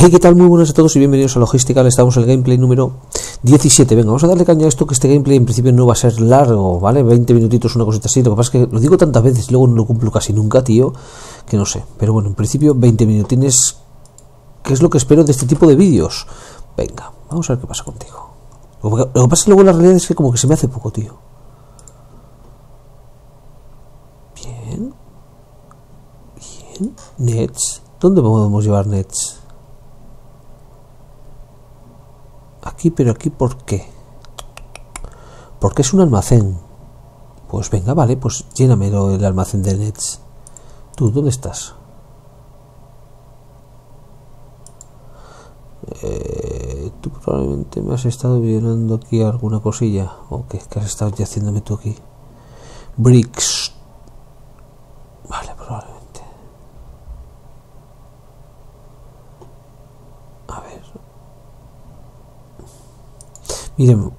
Hey, ¿qué tal? Muy buenas a todos y bienvenidos a Logistical. Estamos en el gameplay número 17. Venga, vamos a darle caña a esto, que este gameplay en principio no va a ser largo, ¿vale? 20 minutitos, una cosita así. Lo que pasa es que lo digo tantas veces, luego no lo cumplo casi nunca, tío, que no sé. Pero bueno, en principio 20 minutines, que es lo que espero de este tipo de vídeos. Venga, vamos a ver qué pasa contigo. Lo que pasa es que luego la realidad es que como que se me hace poco, tío. Bien. Bien. Nets. ¿Dónde podemos llevar nets? Aquí, pero aquí, ¿por qué? Porque es un almacén. Pues venga, vale, pues llénamelo el almacén de nets. Tú, ¿dónde estás? Tú probablemente me has estado violando aquí alguna cosilla. ¿O qué? ¿Qué has estado ya haciéndome tú aquí? Bricks. Vale, probablemente. A ver. Miren,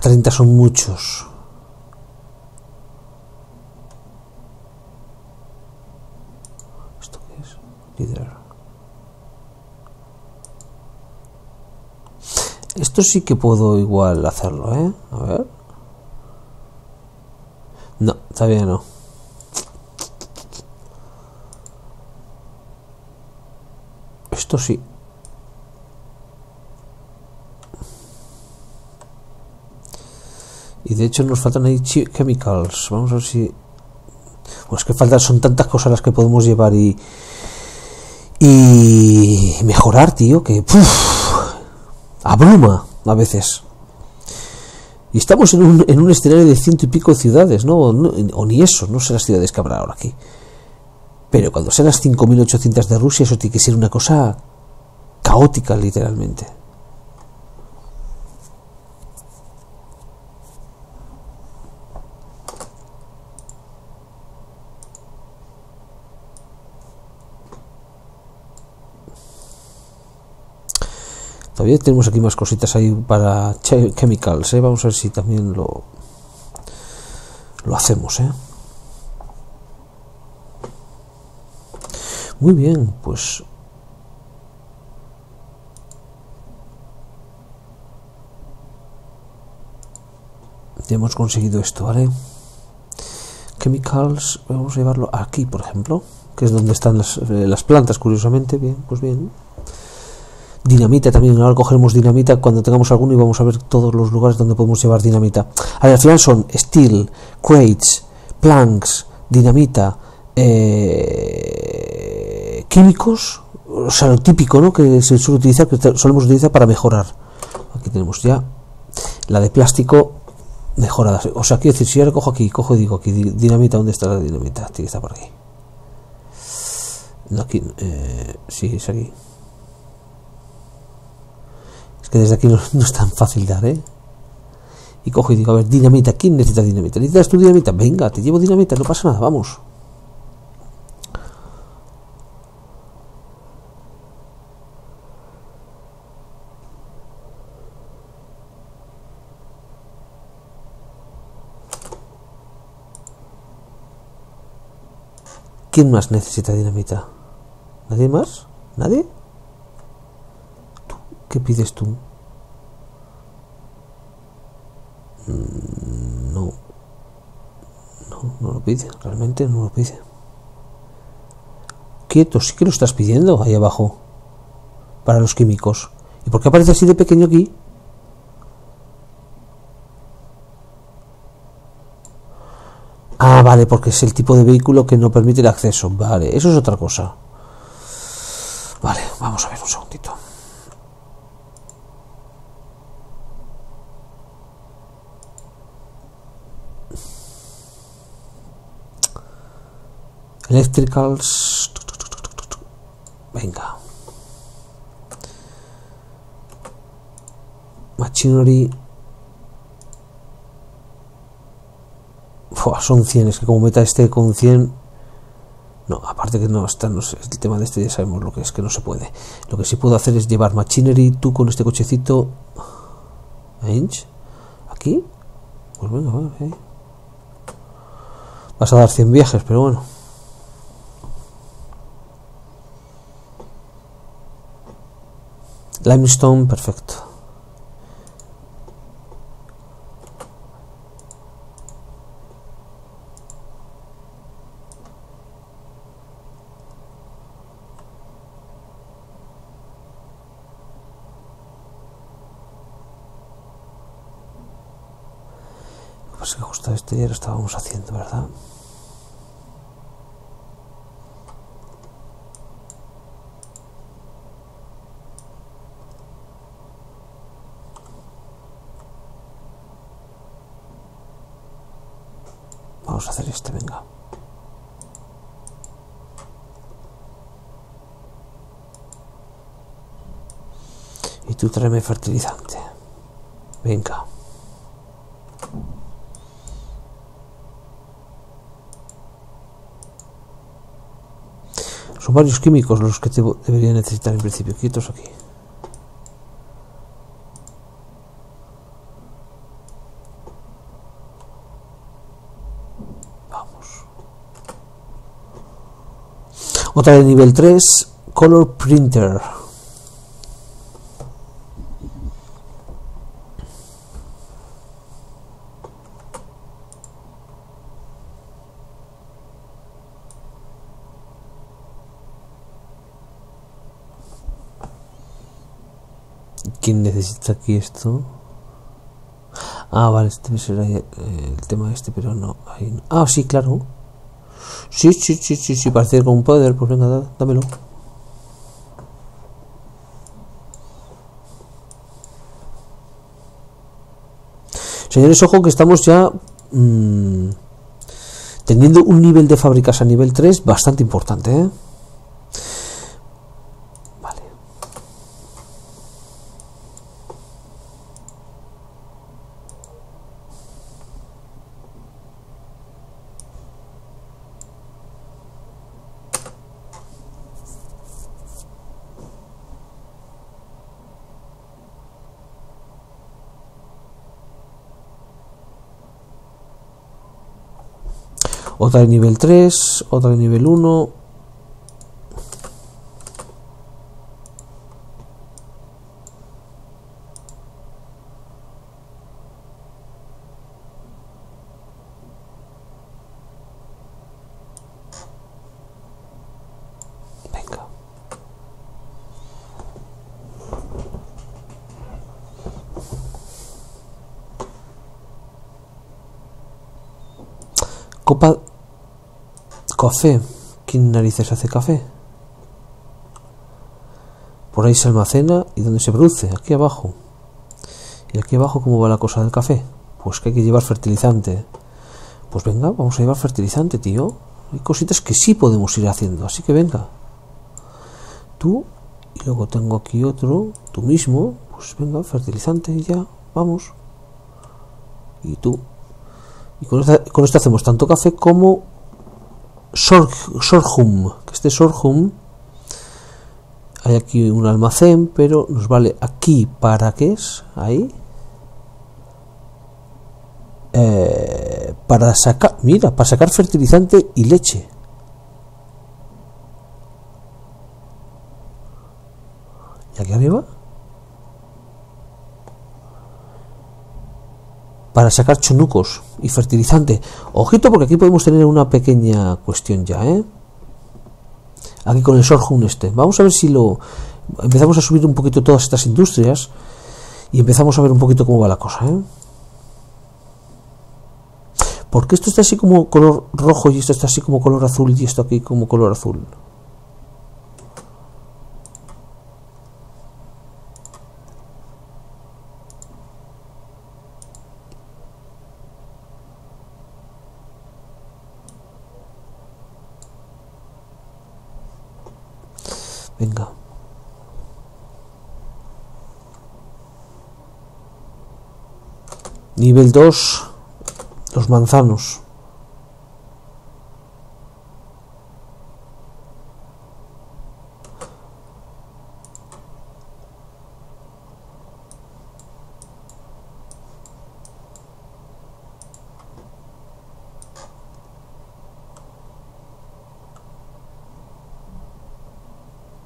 30 son muchos. ¿Esto qué es? Líder. Esto sí que puedo igual hacerlo, ¿eh? A ver. No, todavía no. Esto sí. Y de hecho nos faltan ahí chemicals. Vamos a ver si... Pues que faltan, son tantas cosas las que podemos llevar y mejorar, tío, que... Puf, abruma a veces. Y estamos en un escenario de 100 y pico ciudades, ¿no? O ni eso, no sé las ciudades que habrá ahora aquí. Pero cuando sean las 5.800 de Rusia, eso tiene que ser una cosa caótica, literalmente. Todavía tenemos aquí más cositas ahí para chemicals, ¿eh? Vamos a ver si también lo hacemos, ¿eh? Muy bien, pues... Ya hemos conseguido esto, ¿vale? Chemicals, vamos a llevarlo aquí, por ejemplo, que es donde están las plantas, curiosamente. Bien, pues bien. Dinamita también, ahora cogeremos dinamita cuando tengamos alguno y vamos a ver todos los lugares donde podemos llevar dinamita. A ver, al final son steel, crates, planks, dinamita, químicos, o sea, lo típico, ¿no? Que se suele utilizar, que solemos utilizar para mejorar. Aquí tenemos ya la de plástico mejorada. O sea, quiero decir, si ahora cojo aquí, cojo y digo aquí, dinamita, ¿dónde está la dinamita? Aquí está por aquí. No, aquí, sí, es aquí. Que desde aquí no es tan fácil dar, ¿eh? Y cojo y digo, a ver, dinamita, ¿quién necesita dinamita? ¿Necesitas tu dinamita? Venga, te llevo dinamita, no pasa nada, vamos. ¿Quién más necesita dinamita? ¿Nadie más? ¿Nadie? ¿Qué pides tú? No lo pide, realmente no lo pide. Quieto, sí que lo estás pidiendo ahí abajo, para los químicos. ¿Y por qué aparece así de pequeño aquí? Ah, vale, porque es el tipo de vehículo que no permite el acceso. Vale, eso es otra cosa. Vale, vamos a ver un segundito. Electricals. Venga. Machinery. Fua, son 100. Es que como meta este con 100. No, aparte que no está. No sé, el tema de este ya sabemos lo que es, que no se puede. Lo que sí puedo hacer es llevar machinery. Tú con este cochecito. Inch. Aquí. Pues venga, vale. Vas a dar 100 viajes, pero bueno. Limestone, perfecto. Pues que justo este ya lo estábamos haciendo, ¿verdad? Vamos a hacer este, venga. Y tú tráeme fertilizante. Venga. Son varios químicos los que te debería necesitar en principio. Quietos aquí. Otra de nivel 3, Color Printer. ¿Quién necesita aquí esto? Ah, vale, este será el tema este, pero no. Ahí no. Ah, sí, claro. Sí, parece con un poder, pues venga, dámelo. Señores, ojo que estamos ya teniendo un nivel de fábricas a nivel 3 bastante importante, ¿eh? Vale. Otra de nivel 3, otra de nivel 1. Venga. Copa. Café, ¿quién narices hace café? Por ahí se almacena. ¿Y dónde se produce? Aquí abajo. ¿Y aquí abajo cómo va la cosa del café? Pues que hay que llevar fertilizante. Pues venga, vamos a llevar fertilizante, tío. Hay cositas que sí podemos ir haciendo, así que venga. Tú, y luego tengo aquí otro, tú mismo. Pues venga, fertilizante, ya, vamos. Y tú. Y con esto hacemos tanto café como sorghum, que este sorghum hay aquí un almacén, pero nos vale aquí para qué es ahí para sacar, mira, para sacar fertilizante y leche. Y aquí arriba para sacar chonucos y fertilizante. Ojito, porque aquí podemos tener una pequeña cuestión ya, ¿eh? Aquí con el sorghum este. Vamos a ver si lo... Empezamos a subir un poquito todas estas industrias y empezamos a ver un poquito cómo va la cosa, ¿eh? Porque esto está así como color rojo y esto está así como color azul y esto aquí como color azul. Venga. Nivel 2, los manzanos.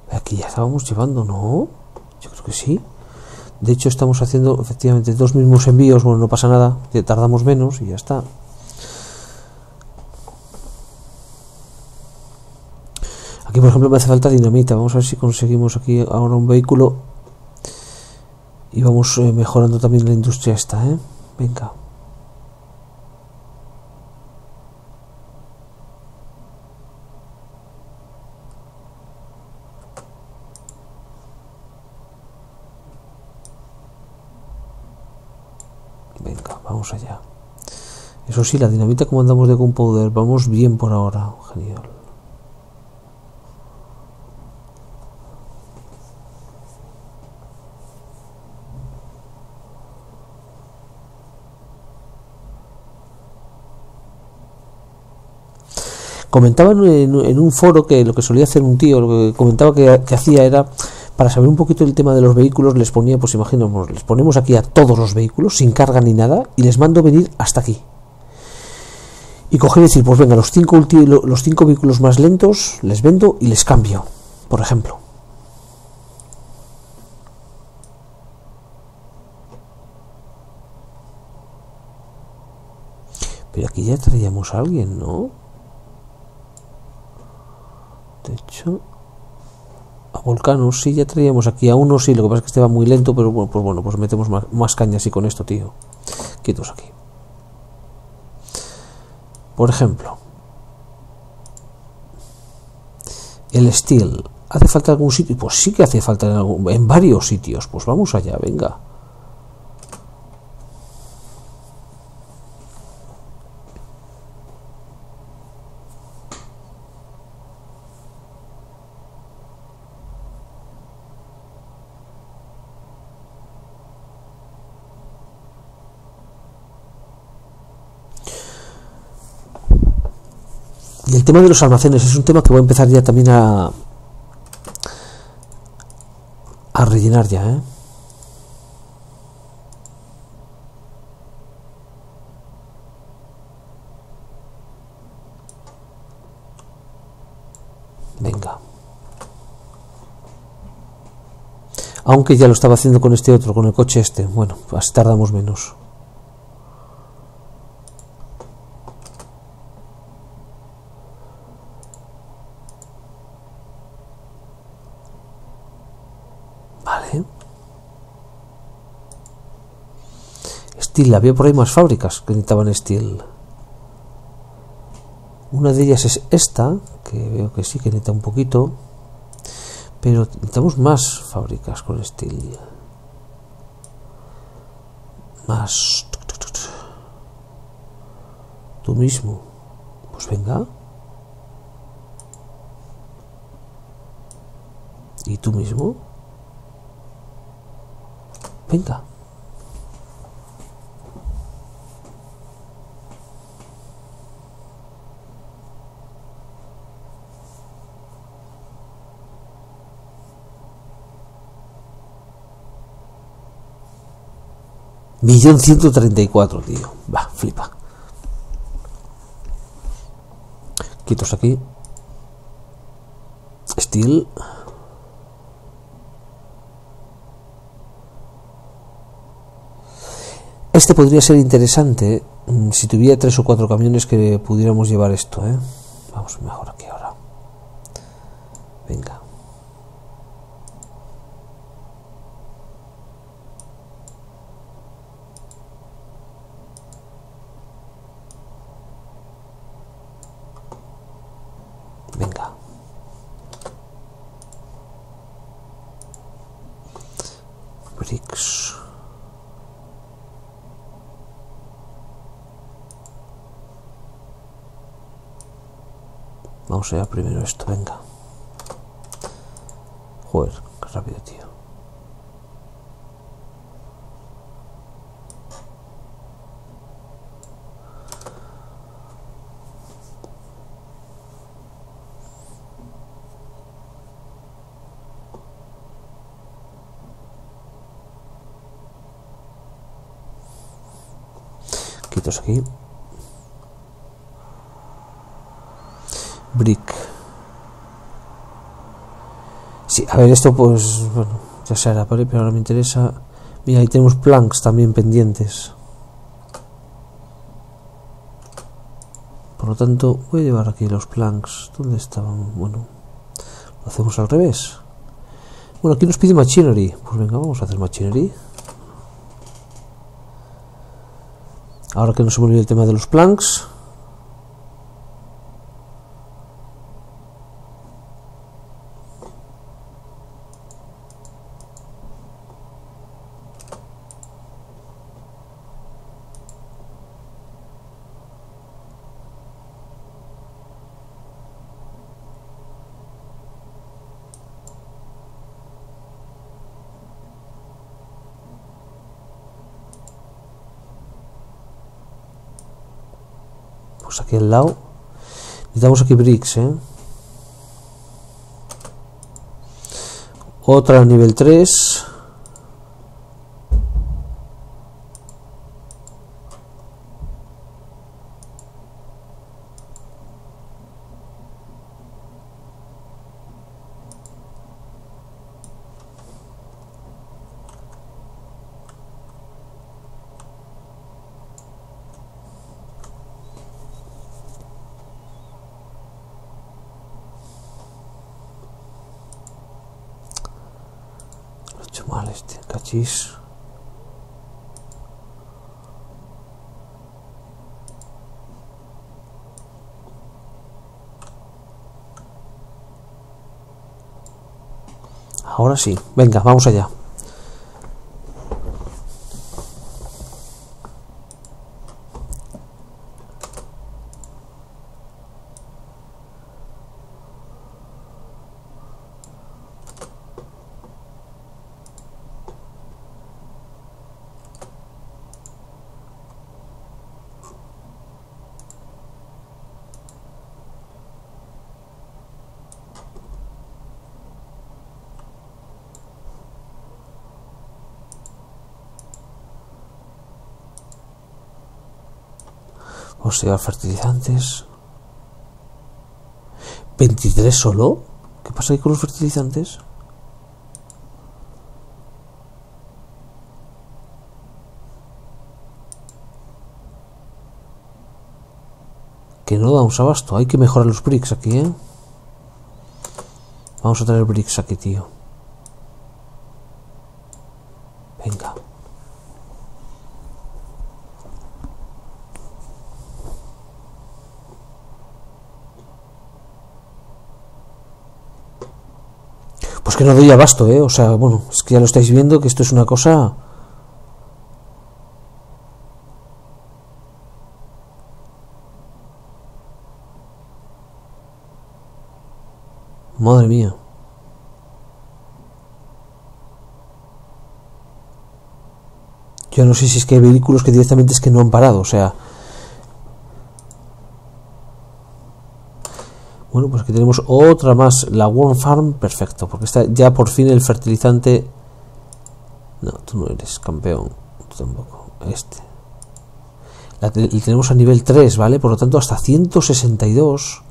Aquí ya estábamos llevando, ¿no? Yo creo que sí. De hecho, estamos haciendo efectivamente dos mismos envíos. Bueno, no pasa nada, tardamos menos y ya está. Aquí, por ejemplo, me hace falta dinamita. Vamos a ver si conseguimos aquí ahora un vehículo. Y vamos mejorando también la industria esta, ¿eh? Venga. Venga, vamos allá. Eso sí, la dinamita, como andamos de compowder, vamos bien por ahora. Genial. Comentaban en un foro que lo que solía hacer un tío, lo que comentaba que hacía era, para saber un poquito el tema de los vehículos, les ponía, pues imaginemos, les ponemos aquí a todos los vehículos, sin carga ni nada, y les mando venir hasta aquí. Y coger y decir, pues venga, los cinco vehículos más lentos les vendo y les cambio, por ejemplo. Pero aquí ya traíamos a alguien, ¿no? De hecho, a Volcanos sí ya traíamos aquí a uno, sí, lo que pasa es que este va muy lento, pero bueno, pues metemos más caña así con esto, tío. Quietos aquí. Por ejemplo, el Steel. ¿Hace falta algún sitio? Pues sí que hace falta en varios sitios. Pues vamos allá, venga. El tema de los almacenes es un tema que voy a empezar ya también a rellenar ya, ¿eh? Venga. Aunque ya lo estaba haciendo con este otro, con el coche este. Bueno, pues tardamos menos. Steel, había por ahí más fábricas que necesitaban Steel. Una de ellas es esta, que veo que sí que necesita un poquito, pero necesitamos más fábricas con Steel. Más. Tú mismo. Pues venga. Y tú mismo. Venga. $1.134.000, tío. Va, flipa. Quietos aquí. Steel. Este podría ser interesante si tuviera 3 o 4 camiones que pudiéramos llevar esto, ¿eh? Vamos mejor aquí ahora. Venga. Venga. Bricks. Vamos allá primero esto, venga. Joder, qué rápido, tío. Aquí brick, sí, a ver, esto pues bueno, Ya se hará, pero ahora me interesa. Mira, ahí tenemos planks también pendientes. Por lo tanto, voy a llevar aquí los planks. ¿Dónde estaban? Bueno, lo hacemos al revés. Bueno, aquí nos pide machinery. Pues venga, vamos a hacer machinery. Ahora que no se me olvide el tema de los planks. Pues aquí al lado necesitamos aquí bricks, otra nivel 3. Mal este, cachis. Ahora sí, venga, vamos allá. O sea, fertilizantes 23 solo. ¿Qué pasa ahí con los fertilizantes? Que no damos abasto. Hay que mejorar los bricks aquí, Vamos a traer bricks aquí, tío. Venga. Pues que no doy abasto, o sea, bueno, es que ya lo estáis viendo que esto es una cosa. Madre mía. Yo no sé si es que hay vehículos que directamente es que no han parado, o sea. Bueno, pues aquí tenemos otra más, la Worm Farm, perfecto, porque está ya por fin el fertilizante. No, tú no eres campeón, tú tampoco, este. Y tenemos a nivel 3, ¿vale? Por lo tanto, hasta 162.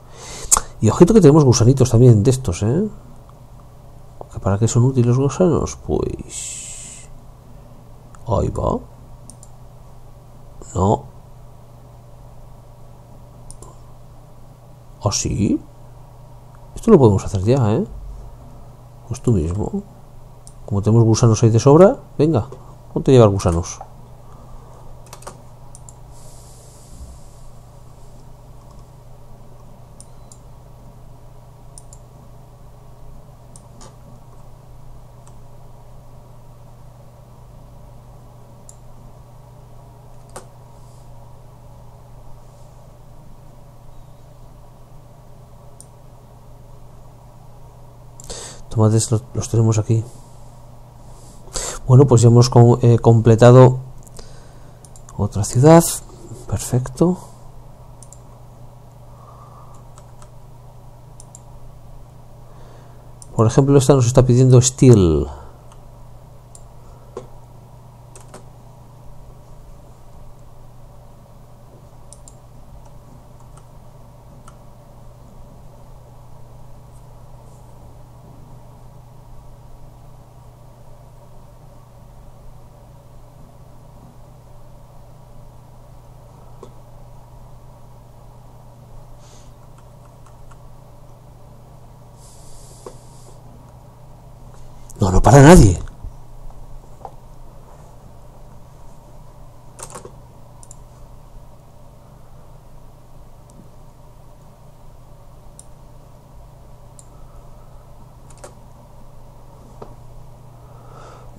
Y ojito que tenemos gusanitos también de estos, ¿Para qué son útiles los gusanos? Pues... ahí va. No. ¿Ah, sí? Esto lo podemos hacer ya, Pues tú mismo. Como tenemos gusanos ahí de sobra, venga, ponte a llevar gusanos. Tomates los tenemos aquí. Bueno, pues ya hemos completado otra ciudad. Perfecto. Por ejemplo, esta nos está pidiendo steel. No, no para nadie.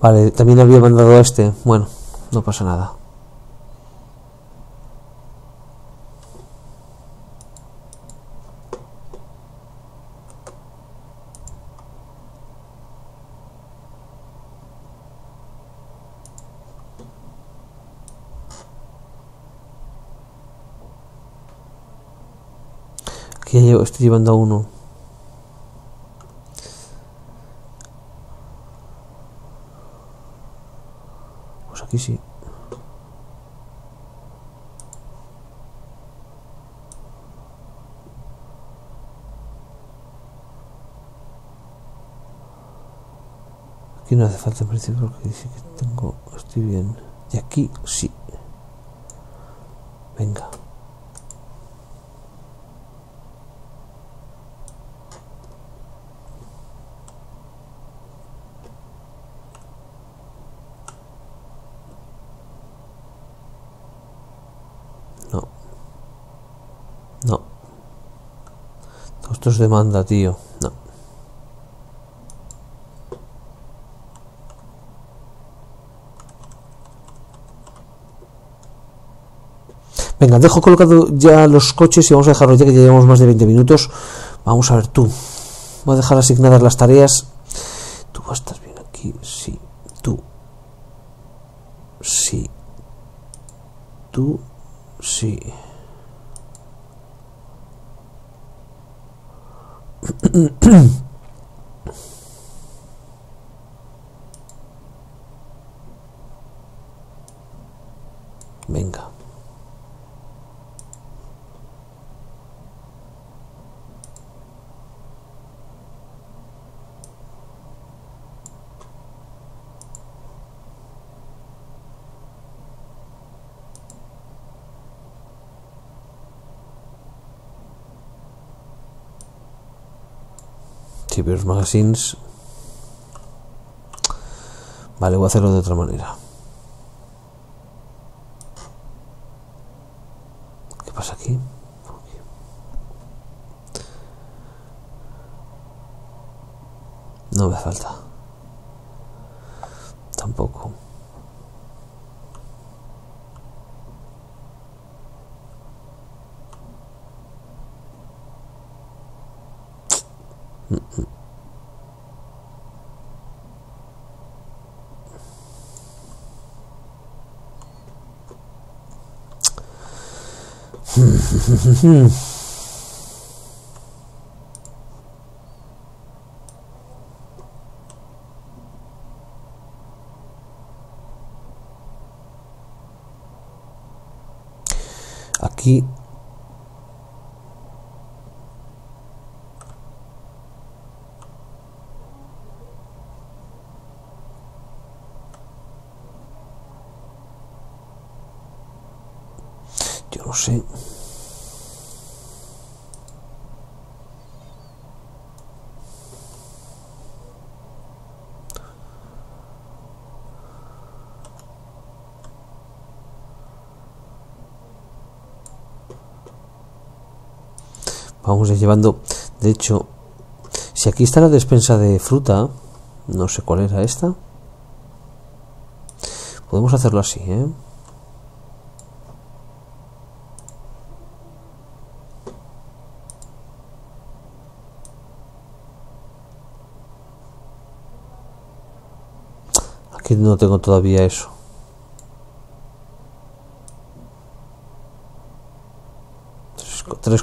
Vale, también había mandado este. Bueno, no pasa nada. Aquí estoy llevando a uno. Aquí sí. Aquí no hace falta en principio porque dice que tengo, estoy bien. Y aquí sí. Venga. Demanda, tío. No. Venga, dejo colocado ya los coches y vamos a dejarlo ya que ya llevamos más de 20 minutos. Vamos a ver tú. Voy a dejar asignadas las tareas. Tú estás bien aquí. Sí. Tú. Sí. Tú. Sí. Venga. Los magazines, vale, voy a hacerlo de otra manera. ¿Qué pasa aquí? No me falta tampoco. Aquí yo no sé. Vamos a ir llevando, de hecho, si aquí está la despensa de fruta, no sé cuál era esta, podemos hacerlo así, ¿eh? Aquí no tengo todavía eso.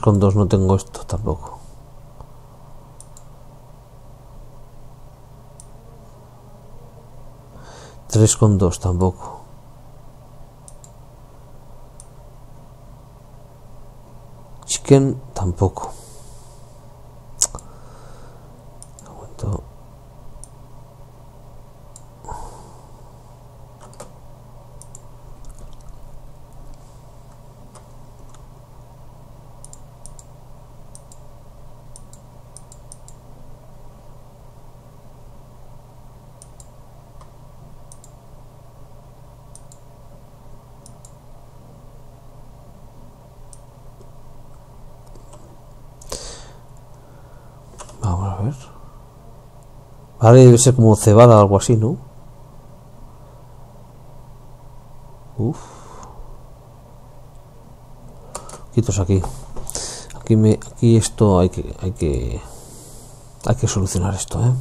Con 2 no tengo esto tampoco. Tres con 2 tampoco. Chicken tampoco. Aguanto. ver. Ahora debe ser como cebada o algo así, ¿no? Uff. Quitos aquí. Aquí esto hay que solucionar esto, ¿eh?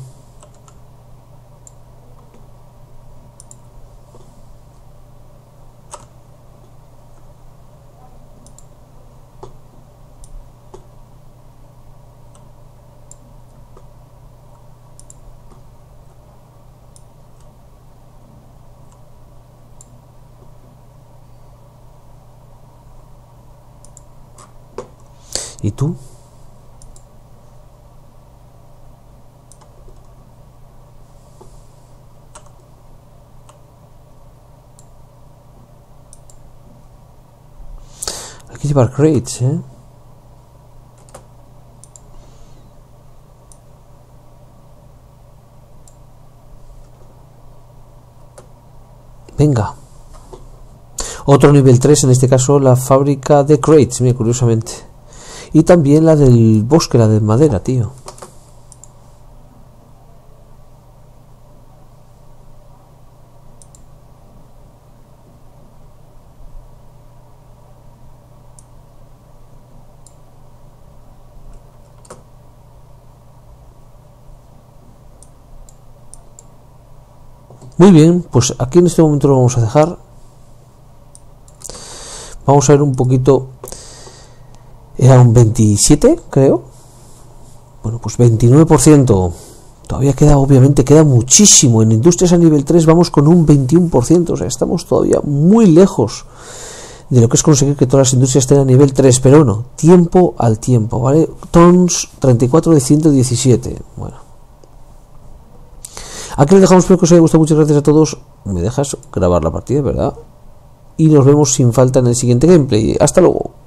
¿Y tú? Hay que llevar crates, ¿eh? Venga. Otro nivel 3, en este caso la fábrica de crates, mira, curiosamente. Y también la del bosque, la de madera, tío. Muy bien, pues aquí en este momento lo vamos a dejar. Vamos a ver un poquito... Era un 27, creo. Bueno, pues 29%. Todavía queda, obviamente, queda muchísimo. En industrias a nivel 3 vamos con un 21%. O sea, estamos todavía muy lejos de lo que es conseguir que todas las industrias estén a nivel 3. Pero bueno, tiempo al tiempo, ¿vale? Tons 34 de 117. Bueno. Aquí lo dejamos, espero que os haya gustado. Muchas gracias a todos. Me dejas grabar la partida, ¿verdad? Y nos vemos sin falta en el siguiente gameplay. Hasta luego.